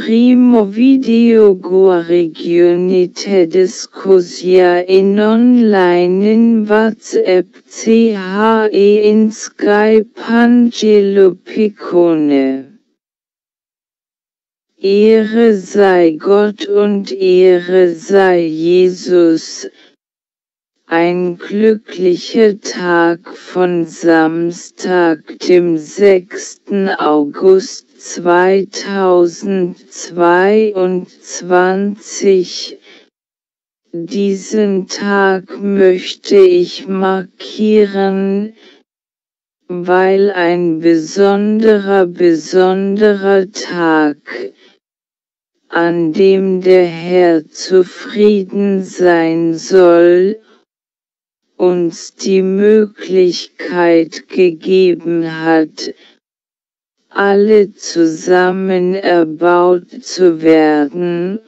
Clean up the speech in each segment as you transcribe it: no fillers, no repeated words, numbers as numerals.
primo video guarigionite discusia in online in WhatsApp CHE in Skype Angelo Picone. Ehre sei Gott und Ehre sei Jesus. Ein glücklicher Tag von Samstag, dem 6. August 2022. Diesen Tag möchte ich markieren, weil ein besonderer Tag, an dem der Herr zufrieden sein soll, uns die Möglichkeit gegeben hat, alle zusammen erbaut zu werden,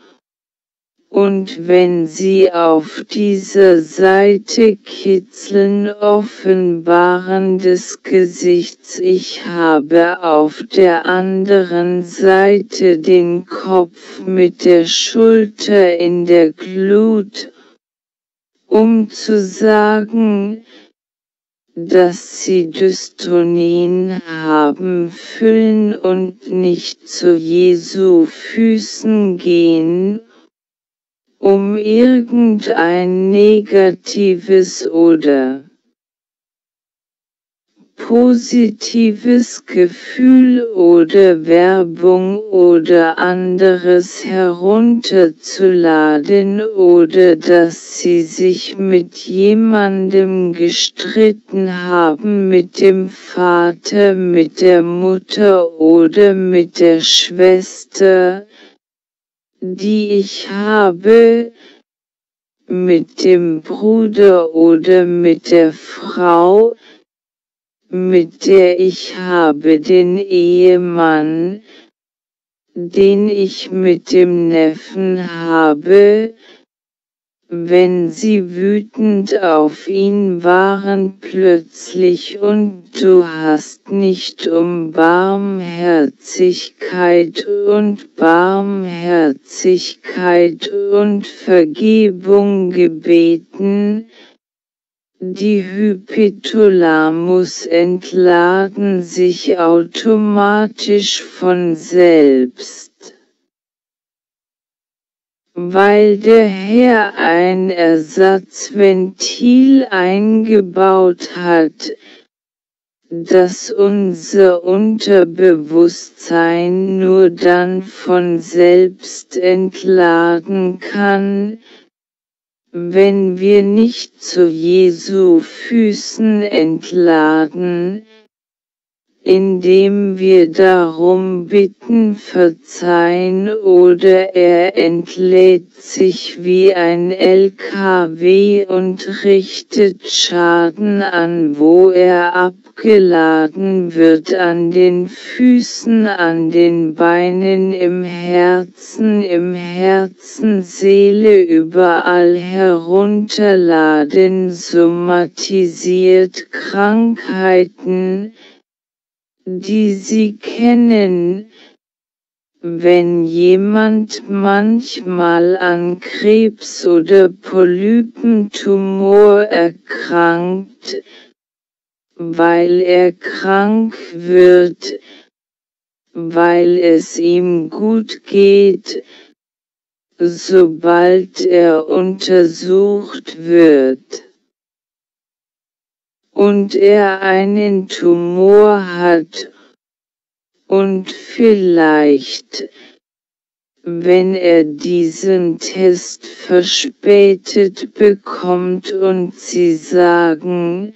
und wenn Sie auf dieser Seite kitzeln, offenbaren des Gesichts, ich habe auf der anderen Seite den Kopf mit der Schulter in der Glut, um zu sagen, dass sie Dystonien haben, füllen und nicht zu Jesu Füßen gehen, um irgendein negatives oder positives Gefühl oder Werbung oder anderes herunterzuladen oder dass sie sich mit jemandem gestritten haben, mit dem Vater, mit der Mutter oder mit der Schwester, die ich habe, mit dem Bruder oder mit der Frau, mit der ich habe, den Ehemann, den ich mit dem Neffen habe, wenn sie wütend auf ihn waren plötzlich, und du hast nicht um Barmherzigkeit und Vergebung gebeten, die Hypothalamus entladen sich automatisch von selbst, weil der Herr ein Ersatzventil eingebaut hat, dass unser Unterbewusstsein nur dann von selbst entladen kann, wenn wir nicht zu Jesu Füßen entladen, indem wir darum bitten, verzeihen, oder er entlädt sich wie ein LKW und richtet Schaden an, wo er abgeladen wird, an den Füßen, an den Beinen, im Herzen, Seele, überall herunterladen, somatisiert Krankheiten, die Sie kennen. Wenn jemand manchmal an Krebs oder Polypentumor erkrankt, weil er krank wird, weil es ihm gut geht, sobald er untersucht wird und er einen Tumor hat, und vielleicht, wenn er diesen Test verspätet bekommt und sie sagen,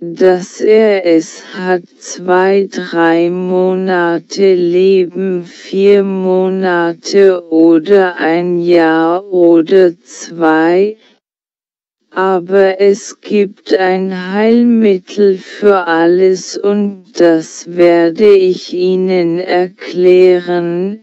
dass er es hat, 2, 3 Monate leben, 4 Monate oder ein Jahr oder 2, aber es gibt ein Heilmittel für alles, und das werde ich Ihnen erklären,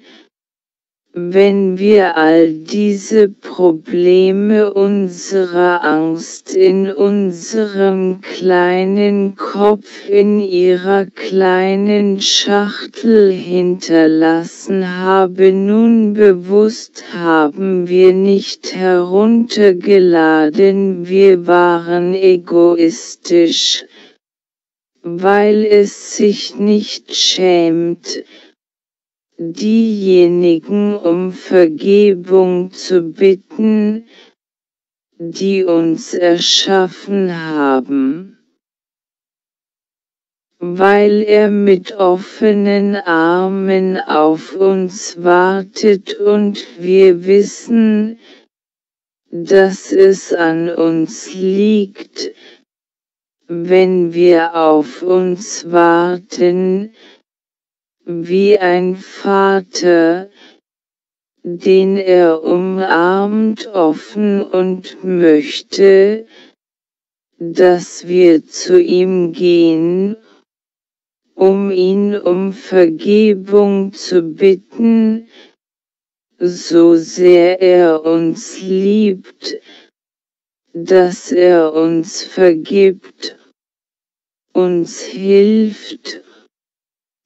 Wenn wir all diese Probleme unserer Angst in unserem kleinen Kopf in ihrer kleinen Schachtel hinterlassen haben, nun bewusst haben wir nicht heruntergeladen, wir waren egoistisch, weil es sich nicht schämt, diejenigen um Vergebung zu bitten, die uns erschaffen haben. Weil er mit offenen Armen auf uns wartet und wir wissen, dass es an uns liegt, wenn wir auf uns warten, wie ein Vater, den er umarmt offen und möchte, dass wir zu ihm gehen, um ihn um Vergebung zu bitten, so sehr er uns liebt, dass er uns vergibt, uns hilft,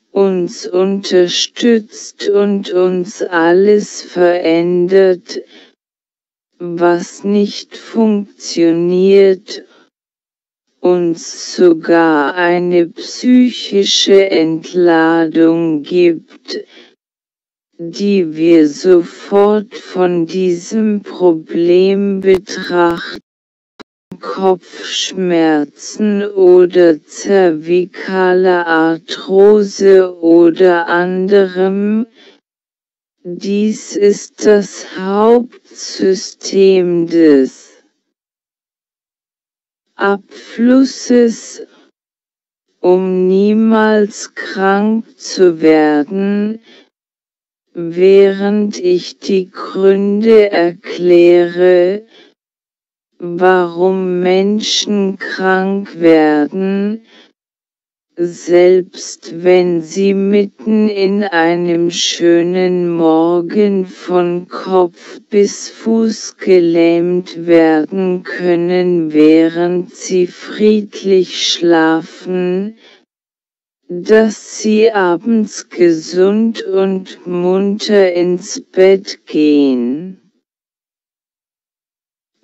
uns unterstützt und uns alles verändert, was nicht funktioniert, uns sogar eine psychische Entladung gibt, die wir sofort von diesem Problem betrachten. Kopfschmerzen oder zervikale Arthrose oder anderem. Dies ist das Hauptsystem des Abflusses, um niemals krank zu werden, während ich die Gründe erkläre, warum Menschen krank werden, selbst wenn sie mitten in einem schönen Morgen von Kopf bis Fuß gelähmt werden können, während sie friedlich schlafen, dass sie abends gesund und munter ins Bett gehen.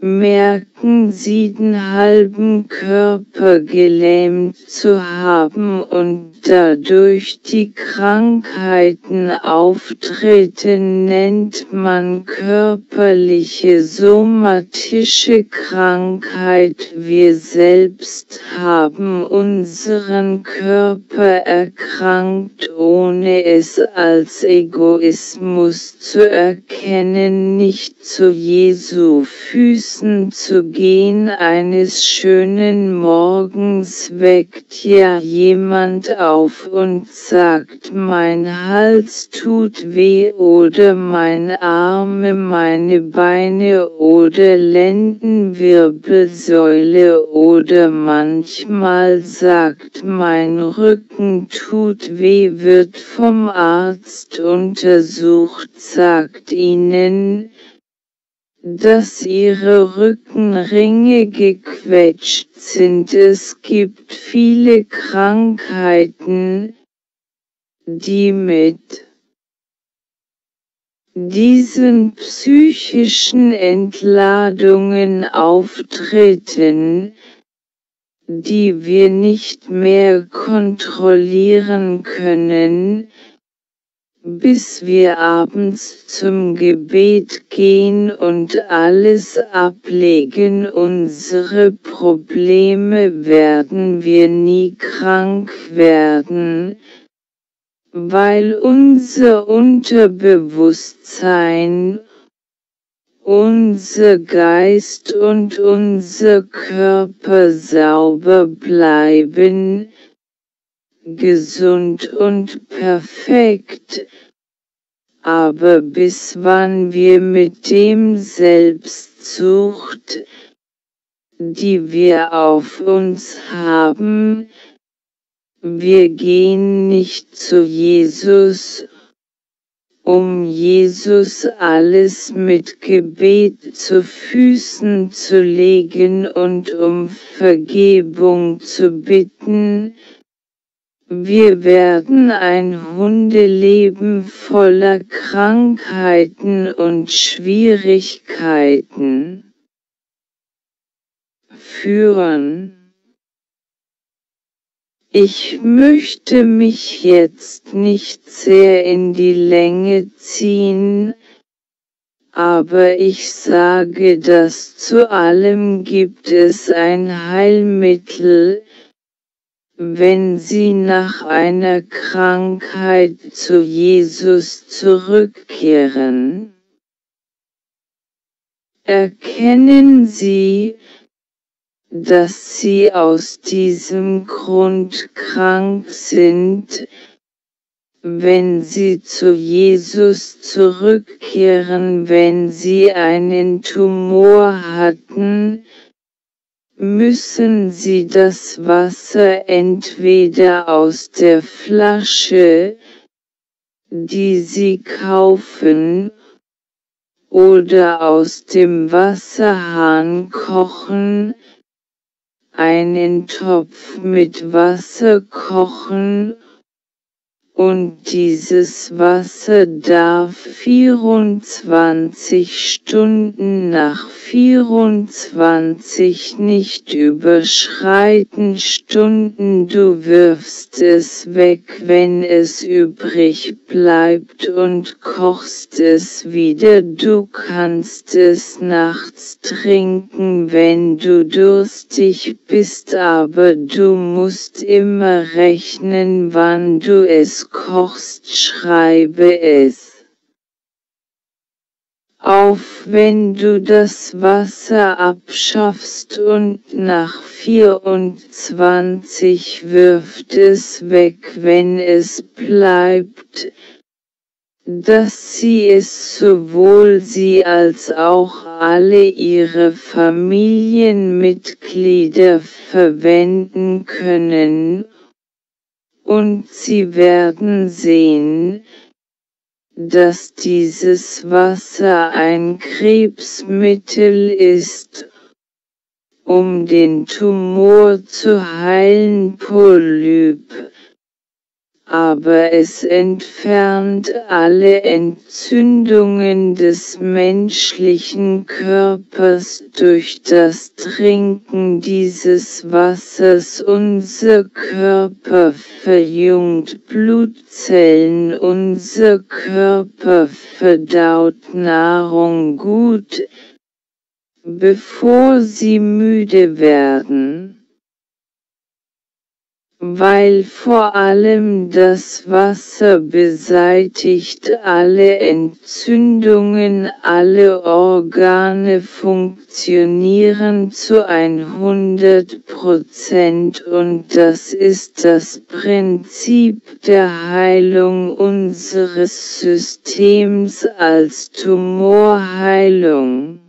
Merken Sie, den halben Körper gelähmt zu haben und dadurch die Krankheiten auftreten, nennt man körperliche somatische Krankheit. Wir selbst haben unseren Körper erkrankt, ohne es als Egoismus zu erkennen, nicht zu Jesu Füßen zu gehen. Eines schönen Morgens weckt ja jemand auf und sagt, mein Hals tut weh oder meine Arme, meine Beine oder Lendenwirbelsäule oder manchmal sagt, mein Rücken tut weh, wird vom Arzt untersucht, sagt ihnen, dass ihre Rückenringe gequetscht sind. Es gibt viele Krankheiten, die mit diesen psychischen Entladungen auftreten, die wir nicht mehr kontrollieren können, bis wir abends zum Gebet gehen und alles ablegen. Unsere Probleme werden wir nie krank werden, weil unser Unterbewusstsein, unser Geist und unser Körper sauber bleiben, gesund und perfekt. Aber bis wann wir mit dem Selbstsucht, die wir auf uns haben, wir gehen nicht zu Jesus, um Jesus alles mit Gebet zu Füßen zu legen und um Vergebung zu bitten. Wir werden ein Hundeleben voller Krankheiten und Schwierigkeiten führen. Ich möchte mich jetzt nicht sehr in die Länge ziehen, aber ich sage, dass zu allem gibt es ein Heilmittel. Wenn Sie nach einer Krankheit zu Jesus zurückkehren, erkennen Sie, dass sie aus diesem Grund krank sind. Wenn sie zu Jesus zurückkehren, wenn sie einen Tumor hatten, müssen sie das Wasser entweder aus der Flasche, die sie kaufen, oder aus dem Wasserhahn kochen, einen Topf mit Wasser kochen, und dieses Wasser darf 24 Stunden nach 24 nicht überschreiten Stunden. Du wirfst es weg, wenn es übrig bleibt, und kochst es wieder. Du kannst es nachts trinken, wenn du durstig bist, aber du musst immer rechnen, wann du es kochst. Schreibe es auf, wenn du das Wasser abschaffst, und nach 24 wirft es weg, wenn es bleibt, dass sie es, sowohl sie als auch alle ihre Familienmitglieder, verwenden können. Und sie werden sehen, dass dieses Wasser ein Krebsmittel ist, um den Tumor zu heilen, Polyp. Aber es entfernt alle Entzündungen des menschlichen Körpers durch das Trinken dieses Wassers. Unser Körper verjüngt Blutzellen, unser Körper verdaut Nahrung gut, bevor sie müde werden, weil vor allem das Wasser beseitigt alle Entzündungen, alle Organe funktionieren zu 100%, und das ist das Prinzip der Heilung unseres Systems als Tumorheilung.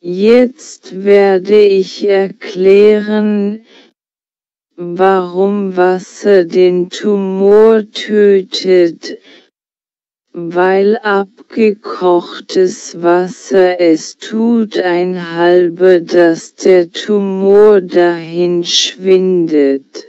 Jetzt werde ich erklären, warum Wasser den Tumor tötet, weil abgekochtes Wasser es tut, ein halber, dass der Tumor dahin schwindet.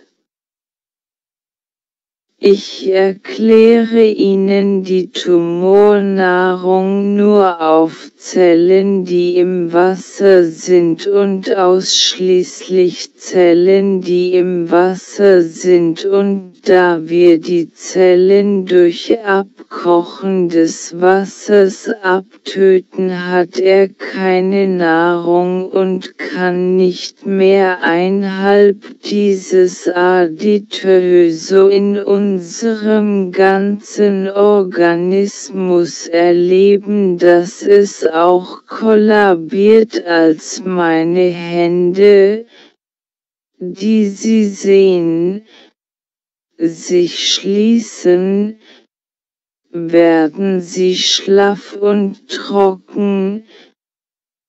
Ich erkläre Ihnen die Tumornahrung nur auf Zellen, die im Wasser sind, und ausschließlich Zellen, die im Wasser sind, und da wir die Zellen durch Abkochen des Wassers abtöten, hat er keine Nahrung und kann nicht mehr einhalb dieses Aditöso in unserem ganzen Organismus erleben, dass es auch kollabiert, als meine Hände, die Sie sehen, sich schließen, werden sie schlaff und trocken,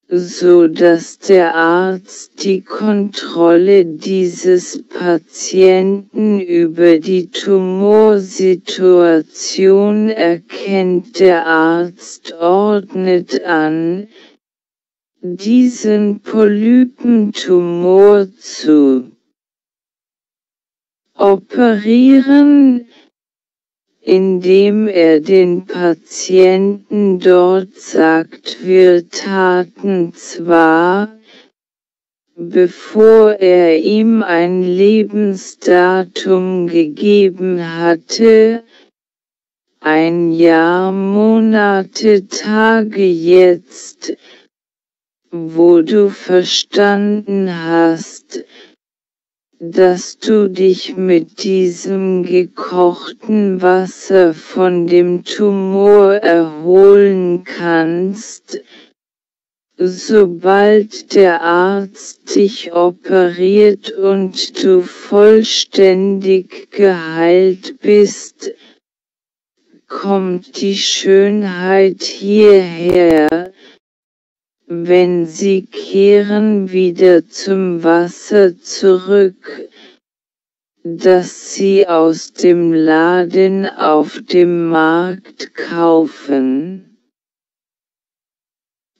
so dass der Arzt die Kontrolle dieses Patienten über die Tumorsituation erkennt. Der Arzt ordnet an, diesen Polypentumor zu operieren, indem er den Patienten dort sagt, wir taten zwar, bevor er ihm ein Lebensdatum gegeben hatte, 1 Jahr, Monate, Tage, jetzt, wo du verstanden hast, dass du dich mit diesem gekochten Wasser von dem Tumor erholen kannst. Sobald der Arzt dich operiert und du vollständig geheilt bist, kommt die Schönheit hierher. Wenn sie kehren wieder zum Wasser zurück, das sie aus dem Laden auf dem Markt kaufen.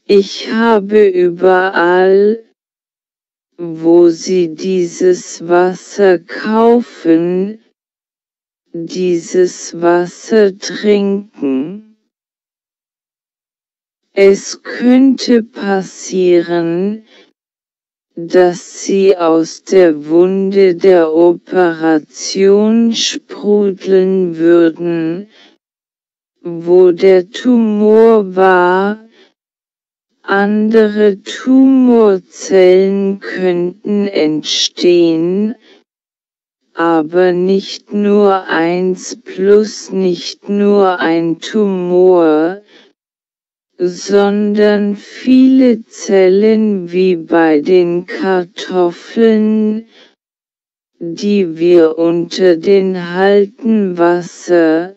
Ich habe überall, wo sie dieses Wasser kaufen, dieses Wasser trinken. Es könnte passieren, dass sie aus der Wunde der Operation sprudeln würden, wo der Tumor war. Andere Tumorzellen könnten entstehen, aber nicht nur 1+, nicht nur ein Tumor, sondern viele Zellen wie bei den Kartoffeln, die wir unter den halten Wasser,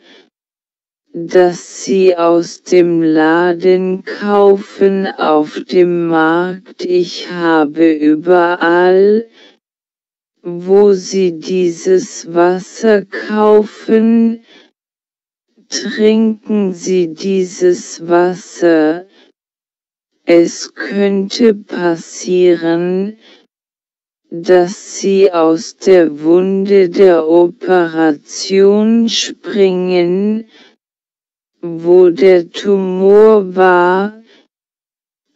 das sie aus dem Laden kaufen auf dem Markt. Ich habe überall, wo sie dieses Wasser kaufen, trinken sie dieses Wasser. Es könnte passieren, dass sie aus der Wunde der Operation springen, wo der Tumor war.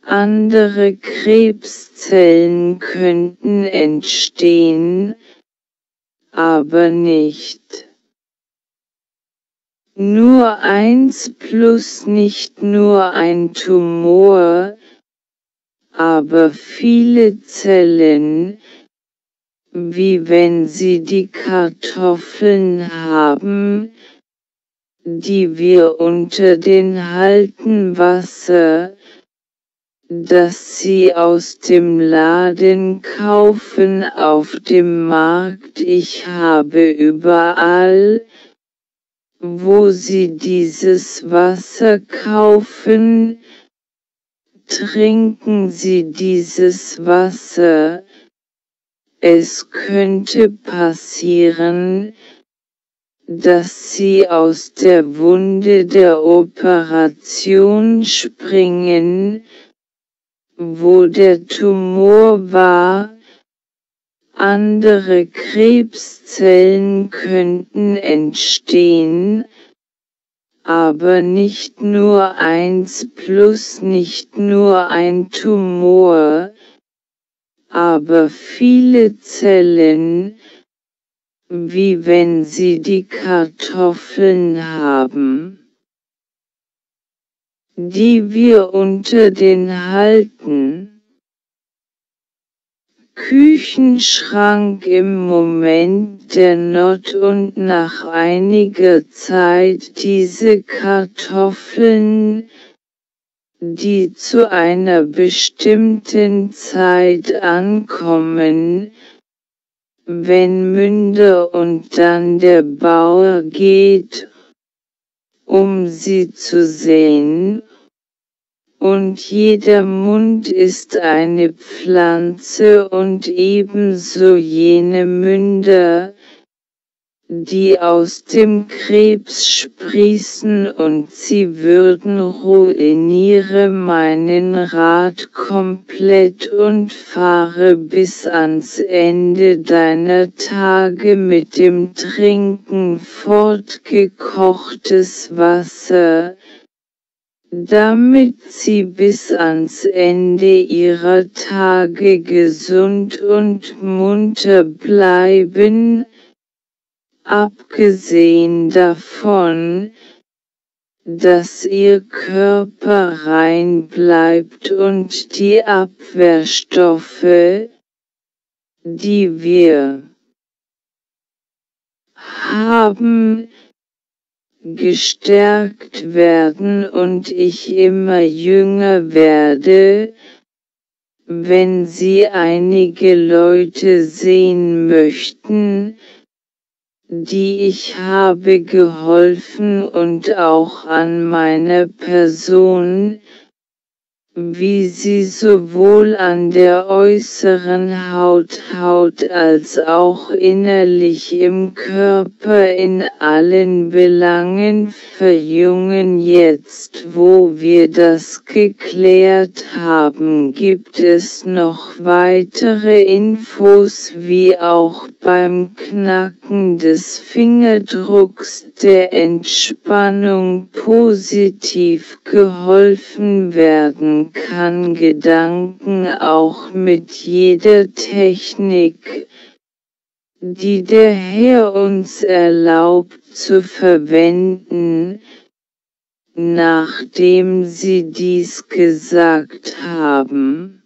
Andere Krebszellen könnten entstehen, aber nicht nur 1+, nicht nur ein Tumor, aber viele Zellen, wie wenn sie die Kartoffeln haben, die wir unter den halten Wasser, das sie aus dem Laden kaufen auf dem Markt. Ich habe überall, wo sie dieses Wasser kaufen, trinken sie dieses Wasser. Es könnte passieren, dass sie aus der Wunde der Operation springen, wo der Tumor war. Andere Krebszellen könnten entstehen, aber nicht nur 1+, nicht nur ein Tumor, aber viele Zellen, wie wenn sie die Kartoffeln haben, die wir unter den halten. Küchenschrank im Moment der Not, und nach einiger Zeit diese Kartoffeln, die zu einer bestimmten Zeit ankommen, wenn Münder und dann der Bauer geht, um sie zu säen, und jeder Mund ist eine Pflanze und ebenso jene Münder, die aus dem Krebs sprießen, und sie würden ruiniere meinen Rat komplett und fahre bis ans Ende deiner Tage mit dem Trinken fortgekochtes Wasser, damit sie bis ans Ende ihrer Tage gesund und munter bleiben. Abgesehen davon, dass ihr Körper rein bleibt und die Abwehrstoffe, die wir haben, gestärkt werden und ich immer jünger werde. Wenn Sie einige Leute sehen möchten, die ich habe geholfen und auch an meiner Person, wie sie sowohl an der äußeren Haut als auch innerlich im Körper in allen Belangen verjüngen. Jetzt, wo wir das geklärt haben, gibt es noch weitere Infos, wie auch beim Knacken des Fingerdrucks der Entspannung positiv geholfen werden kann. Gedanken auch mit jeder Technik, die der Herr uns erlaubt zu verwenden. Nachdem sie dies gesagt haben,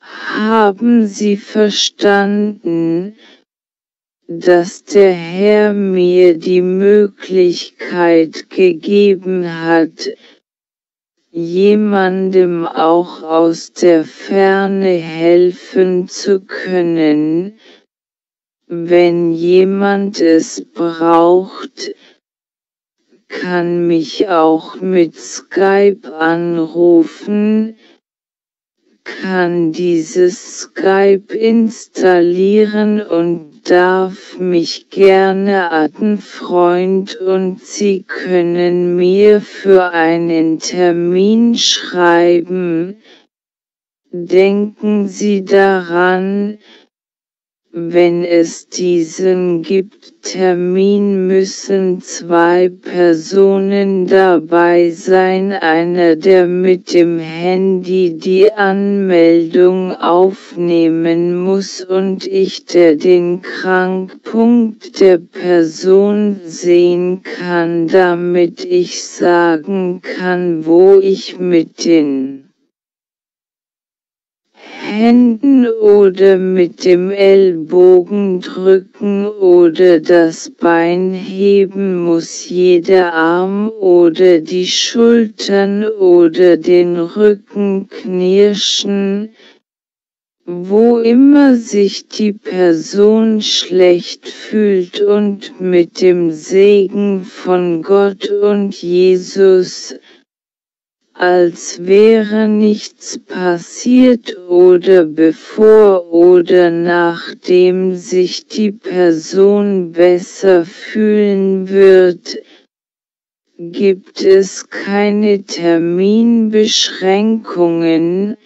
haben sie verstanden, dass der Herr mir die Möglichkeit gegeben hat, jemandem auch aus der Ferne helfen zu können, wenn jemand es braucht, kann mich auch mit Skype anrufen, kann dieses Skype installieren und darf mich gerne adden, Freund, und Sie können mir für einen Termin schreiben. Denken Sie daran, wenn es diesen gibt, Termin müssen 2 Personen dabei sein, einer der mit dem Handy die Anmeldung aufnehmen muss und ich, der den Krankpunkt der Person sehen kann, damit ich sagen kann, wo ich mit den Händen oder mit dem Ellbogen drücken oder das Bein heben muss, jeder Arm oder die Schultern oder den Rücken knirschen, wo immer sich die Person schlecht fühlt, und mit dem Segen von Gott und Jesus, als wäre nichts passiert, oder bevor oder nachdem sich die Person besser fühlen wird, gibt es keine Terminbeschränkungen,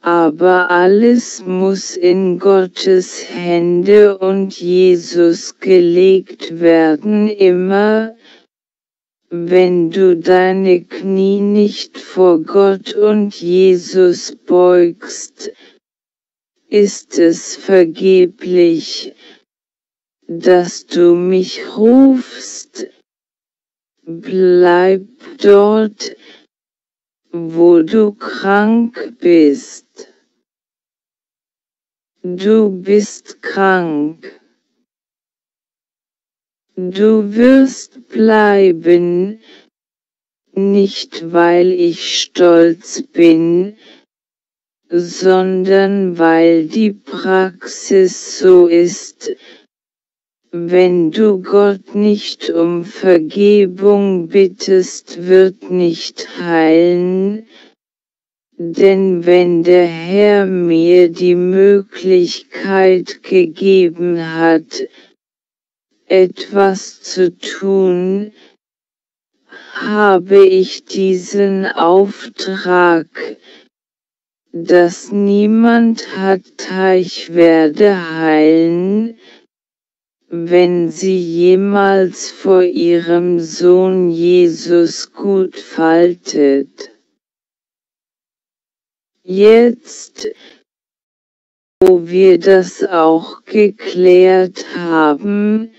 aber alles muss in Gottes Hände und Jesus gelegt werden. Immer wenn du deine Knie nicht vor Gott und Jesus beugst, ist es vergeblich, dass du mich rufst. Bleib dort, wo du krank bist. Du bist krank. Du wirst bleiben, nicht weil ich stolz bin, sondern weil die Praxis so ist, Wenn du Gott nicht um Vergebung bittest, wird nicht heilen. Denn wenn der Herr mir die Möglichkeit gegeben hat, etwas zu tun, habe ich diesen Auftrag, dass niemand hat, ich werde heilen, wenn sie jemals vor ihrem Sohn Jesus gut faltet. Jetzt, wo wir das auch geklärt haben,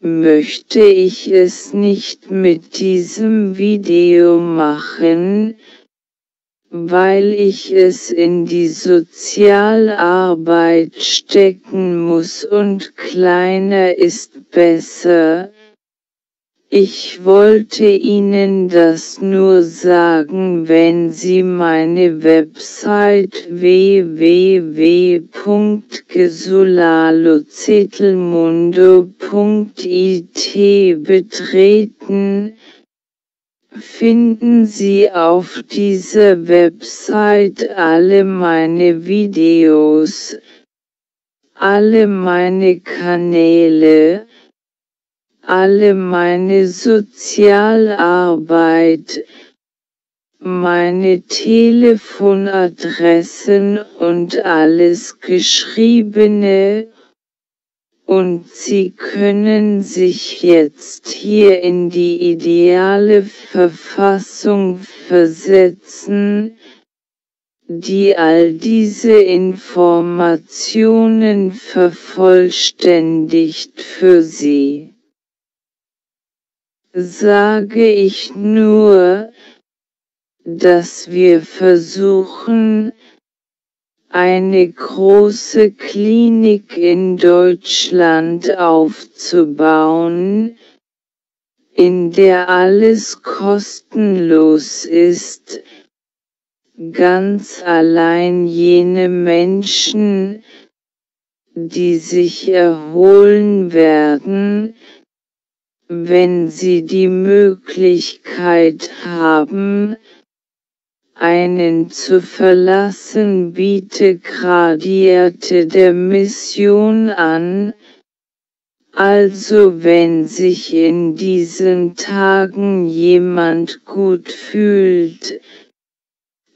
möchte ich es nicht mit diesem Video machen, weil ich es in die Sozialarbeit stecken muss und kleiner ist besser. Ich wollte Ihnen das nur sagen, wenn Sie meine Website www.gesulalucedelmondo.it betreten, finden Sie auf dieser Website alle meine Videos, alle meine Kanäle, alle meine Sozialarbeit, meine Telefonadressen und alles Geschriebene, und Sie können sich jetzt hier in die ideale Verfassung versetzen, die all diese Informationen vervollständigt für Sie. Sage ich nur, dass wir versuchen, eine große Klinik in Deutschland aufzubauen, in der alles kostenlos ist, ganz allein jene Menschen, die sich erholen werden, wenn Sie die Möglichkeit haben, einen zu verlassen, biete Gradierte der Mission an. Also wenn sich in diesen Tagen jemand gut fühlt,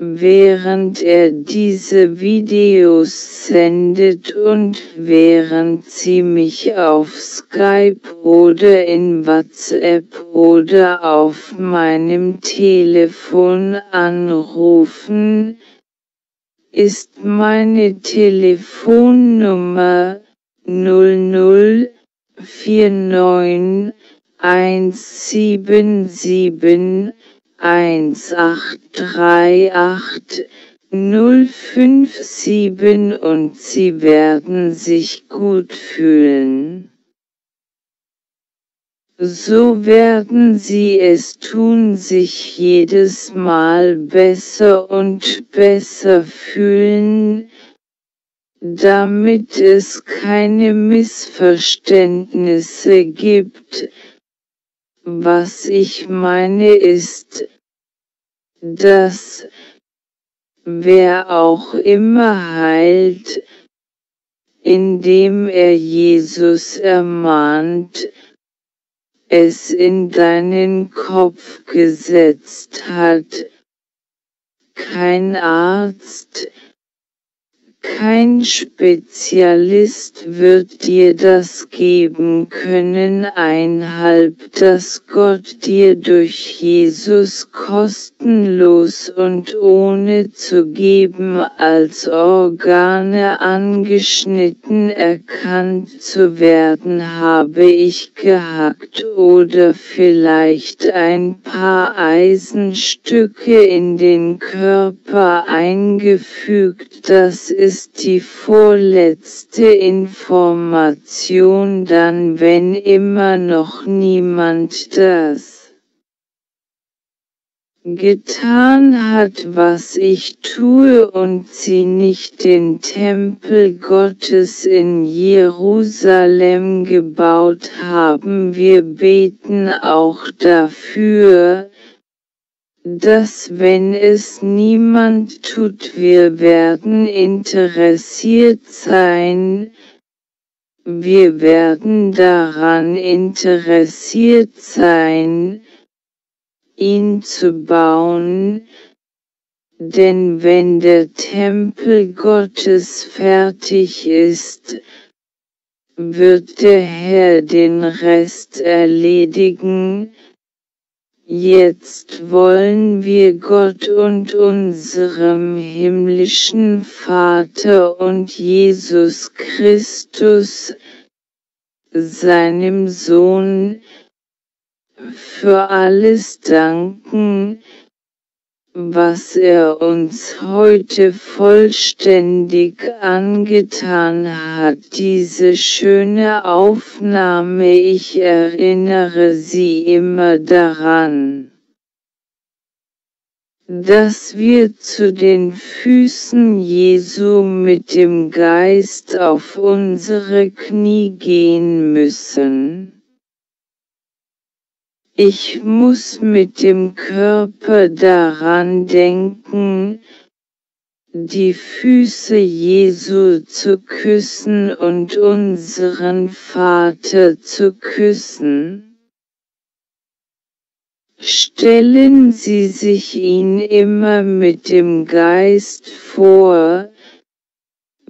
während er diese Videos sendet und während Sie mich auf Skype oder in WhatsApp oder auf meinem Telefon anrufen, ist meine Telefonnummer 0049 177 1838057 und Sie werden sich gut fühlen. So werden Sie es tun, sich jedes Mal besser und besser fühlen, damit es keine Missverständnisse gibt. Was ich meine ist, dass, wer auch immer heilt, indem er Jesus ermahnt, es in deinen Kopf gesetzt hat, kein Arzt, kein Spezialist wird dir das geben können, einhalb das Gott dir durch Jesus kostenlos und ohne zu geben als Organe angeschnitten erkannt zu werden, habe ich gehackt oder vielleicht ein paar Eisenstücke in den Körper eingefügt. Das ist die vorletzte Information dann, wenn immer noch niemand das getan hat, was ich tue, und sie nicht den Tempel Gottes in Jerusalem gebaut haben. Wir beten auch dafür, dass, wenn es niemand tut, wir werden interessiert sein. Wir werden daran interessiert sein, ihn zu bauen, denn wenn der Tempel Gottes fertig ist, wird der Herr den Rest erledigen. Jetzt wollen wir Gott und unserem himmlischen Vater und Jesus Christus, seinem Sohn, für alles danken, was er uns heute vollständig angetan hat. Diese schöne Aufnahme, ich erinnere Sie immer daran, dass wir zu den Füßen Jesu mit dem Geist auf unsere Knie gehen müssen. Ich muss mit dem Körper daran denken, die Füße Jesu zu küssen und unseren Vater zu küssen. Stellen Sie sich ihn immer mit dem Geist vor,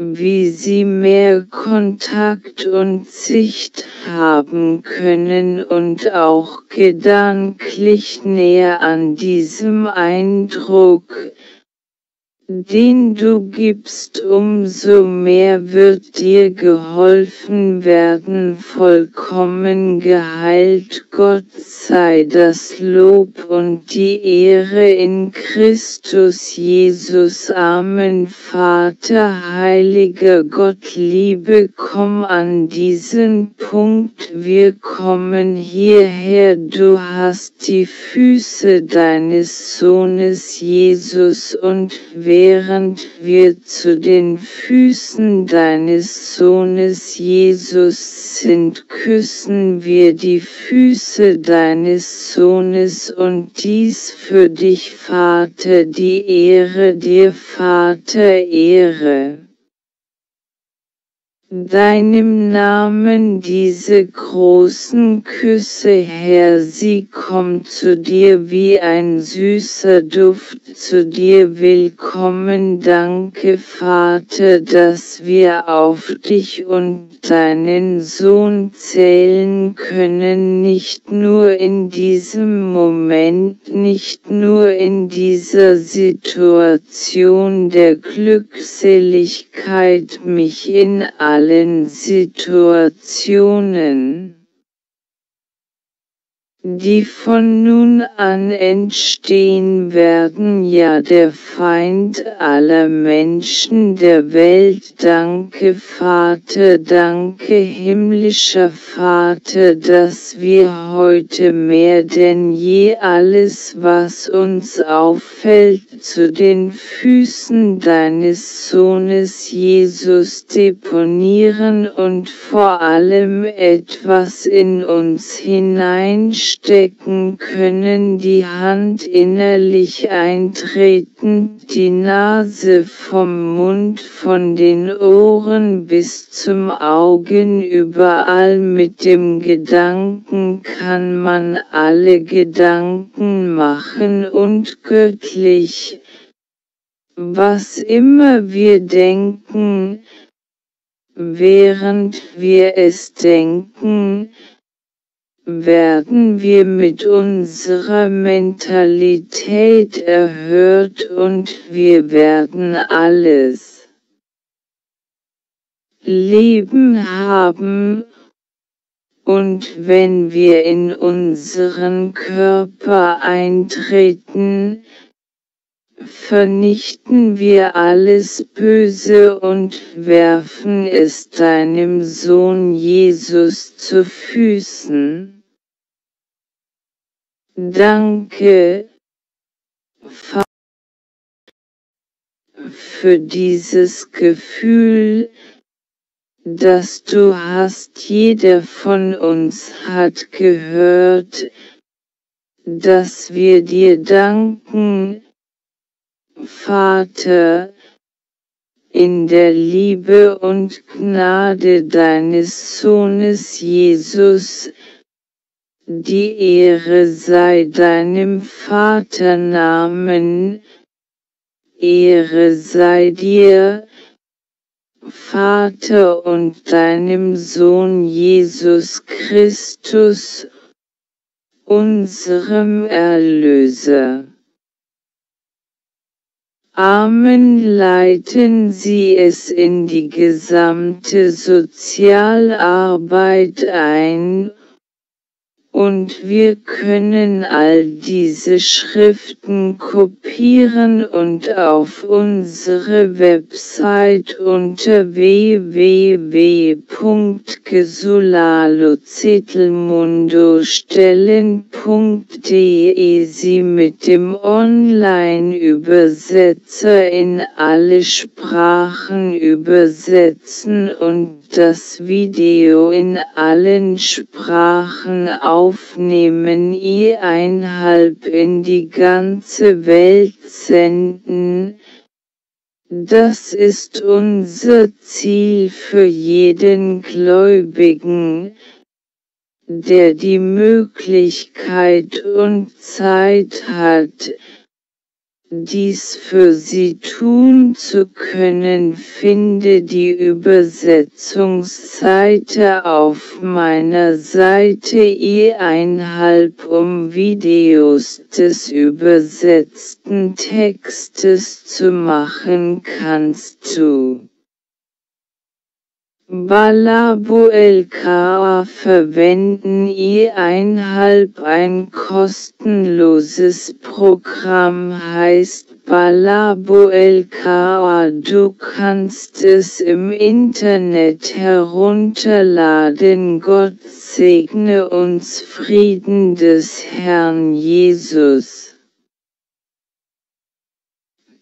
wie Sie mehr Kontakt und Sicht haben können und auch gedanklich näher an diesem Eindruck, den du gibst, umso mehr wird dir geholfen werden, vollkommen geheilt. Gott sei das Lob und die Ehre in Christus Jesus. Amen. Vater, heiliger Gott, Liebe, komm an diesen Punkt. Wir kommen hierher. Du hast die Füße deines Sohnes Jesus, und während wir zu den Füßen deines Sohnes Jesus sind, küssen wir die Füße deines Sohnes, und dies für dich, Vater, die Ehre dir, Vater, Ehre deinem Namen. Diese großen Küsse, Herr, sie kommen zu dir wie ein süßer Duft, zu dir willkommen. Danke, Vater, dass wir auf dich und deinen Sohn zählen können, nicht nur in diesem Moment, nicht nur in dieser Situation der Glückseligkeit, mich in allen Situationen, die von nun an entstehen werden, ja, der Feind aller Menschen der Welt. Danke, Vater, danke, himmlischer Vater, dass wir heute mehr denn je alles, was uns auffällt, zu den Füßen deines Sohnes Jesus deponieren und vor allem etwas in uns hineinstellen stecken können, die Hand innerlich eintreten, die Nase vom Mund, von den Ohren bis zum Augen, überall. Mit dem Gedanken kann man alle Gedanken machen und göttlich, was immer wir denken, während wir es denken, werden wir mit unserer Mentalität erhört, und wir werden alles Leben haben. Und wenn wir in unseren Körper eintreten, vernichten wir alles Böse und werfen es deinem Sohn Jesus zu Füßen. Danke, für dieses Gefühl, das du hast. Jeder von uns hat gehört, dass wir dir danken, Vater, in der Liebe und Gnade deines Sohnes Jesus. Die Ehre sei deinem Vaternamen, Ehre sei dir, Vater, und deinem Sohn Jesus Christus, unserem Erlöser. Amen. Leiten Sie es in die gesamte Sozialarbeit ein, und wir können all diese Schriften kopieren und auf unsere Website unter www.gesulalucedelmondo stellen.de sie mit dem Online-Übersetzer in alle Sprachen übersetzen und das Video in allen Sprachen aufnehmen, einhalb in die ganze Welt senden. Das ist unser Ziel für jeden Gläubigen, der die Möglichkeit und Zeit hat, dies für sie tun zu können. Finde die Übersetzungsseite auf meiner Seite einhalb, um Videos des übersetzten Textes zu machen. Kannst du Balabuelka verwenden einhalb. Ein kostenloses Programm heißt Balabuelka. Du kannst es im Internet herunterladen. Gott segne uns. Frieden des Herrn Jesus.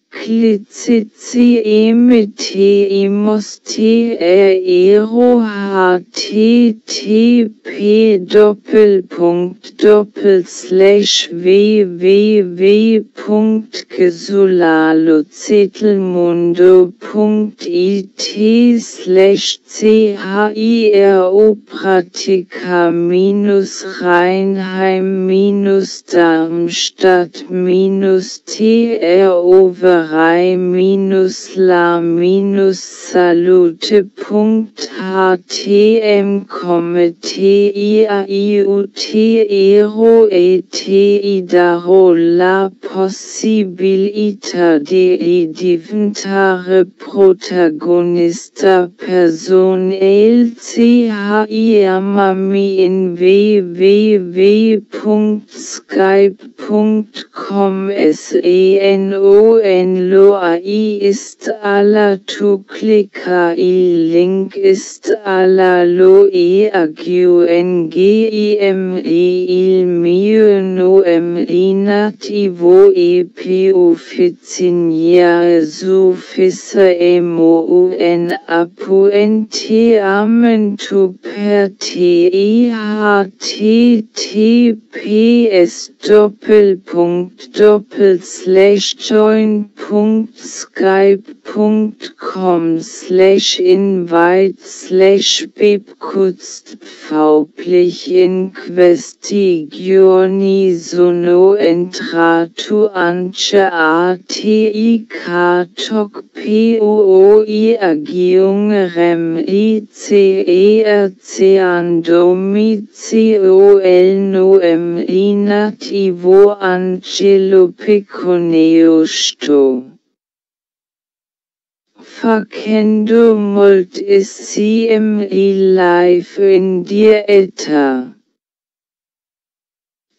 Clicit e metti e mosti e ero hati ti p doppelpunkt doppelslash www.gesulalucedelmondo.it/ch-i-r-o-pratica-minus Rheinheim-Darmstadt-t-r-o-verai-la possibilità diventare protagonista personale. Chiamami in www.skype.com/senonloi ist alla tu clicca il link ist alla lo e aggiungimi il mio nome nativo e più vicino suffisse e mon appuente. Amen. Tu per join.skype.com/invite/bebkutzt faublich in questigioni sono entratu ance a.t.i.k.toc p.o.i agiungerem i.c.e.r.c.an domizio el noem inativo Angelo Picone sto. Facendo molt essi live in dir età.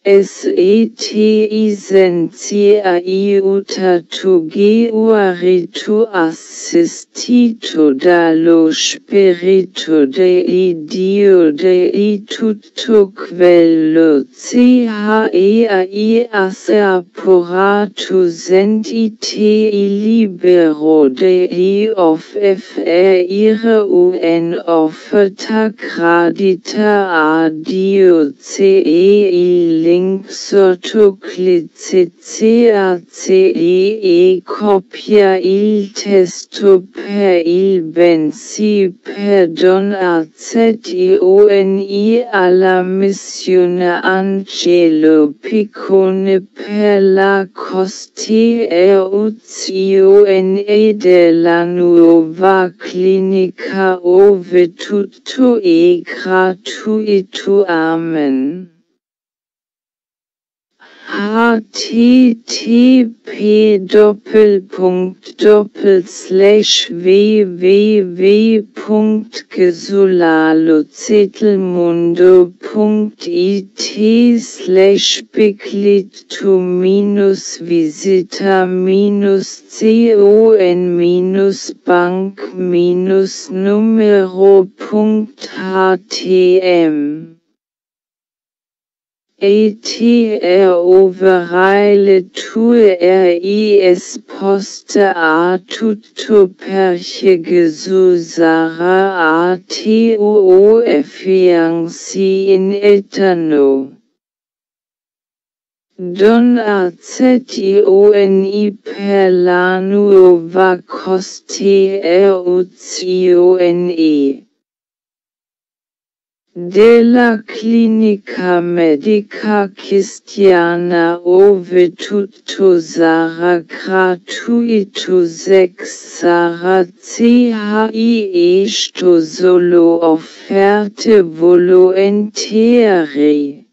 SETISENCIA IUTA TU GEUARITU ASSISTITU DALLO SPIRITU DEI DIO DEI TUTTO QUELLO CHEAI ASSERPORATU SENTITEI LIBERO DEI OF FEIRE UN OFETA CRADITA ADIO CEI LING Sortoclice CACE copia il testo per il bensi perdon AZIONI alla missione Angelo Picone per la costituzione della nuova clinica ove tutto è gratuito. Amen. http://www.gesulalucedelmondo.it/Biclitu-Bank-Numero.htm Atroveraile tue ris poste a tutto perche gesusara a tuo effianci in eterno. Don AZIONI per la nuova costituzione della clinica medica cristiana ove tutto sarà gratuito. 6 sarà CHI esto solo offerte volentieri.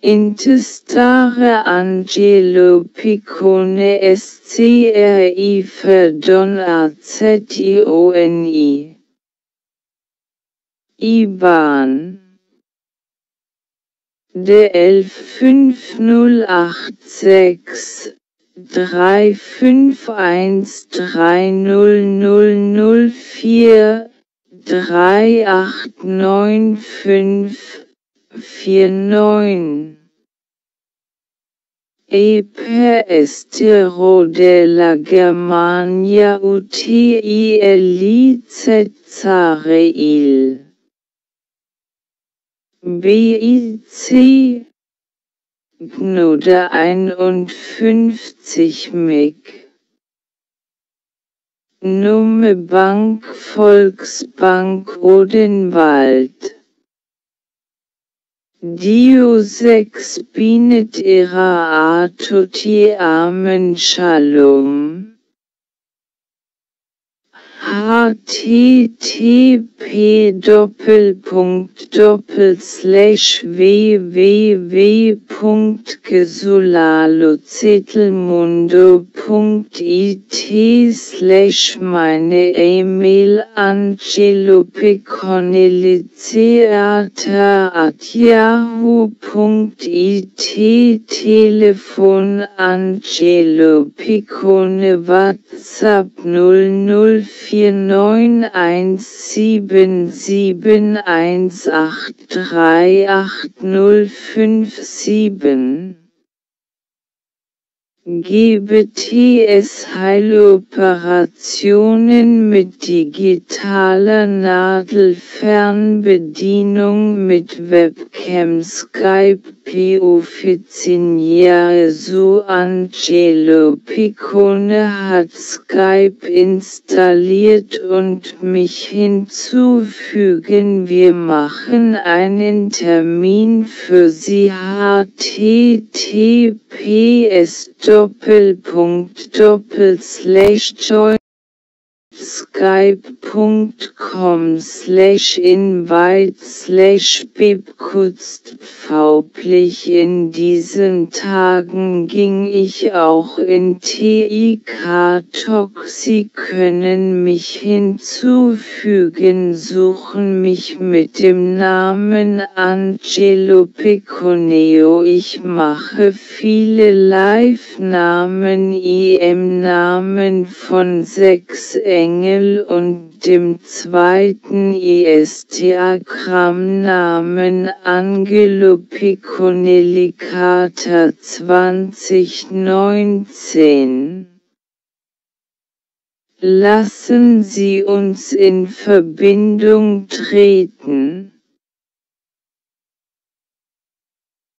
Intestare Angelo Picone SCRI Verdon AZIONI IBAN D11 583 0004 38954949 E per estero della Germania utilizzare il BIC, Gnode 51 MIG, Nume Bank Volksbank Odenwald, Dio sex binet era a tutti. Amen. Shalom. http://www.gesulalucedelmondo.it/meine-e-mail-angelo-picone-liceata@yahoo.it Telefon-Angelo-Picone WhatsApp 00491771838057 Gibt es Heiloperationen mit digitaler Nadelfernbedienung mit Webcam Skype P.O.14 so Angelo Picone hat Skype installiert und mich hinzufügen. Wir machen einen Termin für Sie. https://join skype.com/invite/bibkutzt. In diesen Tagen ging ich auch in TikTok. Sie können mich hinzufügen, suchen mich mit dem Namen Angelo Picone. Ich mache viele Live-Namen im Namen von 6 Engel und dem zweiten Instagram-Namen Angelo Picone Licata 2019. Lassen Sie uns in Verbindung treten.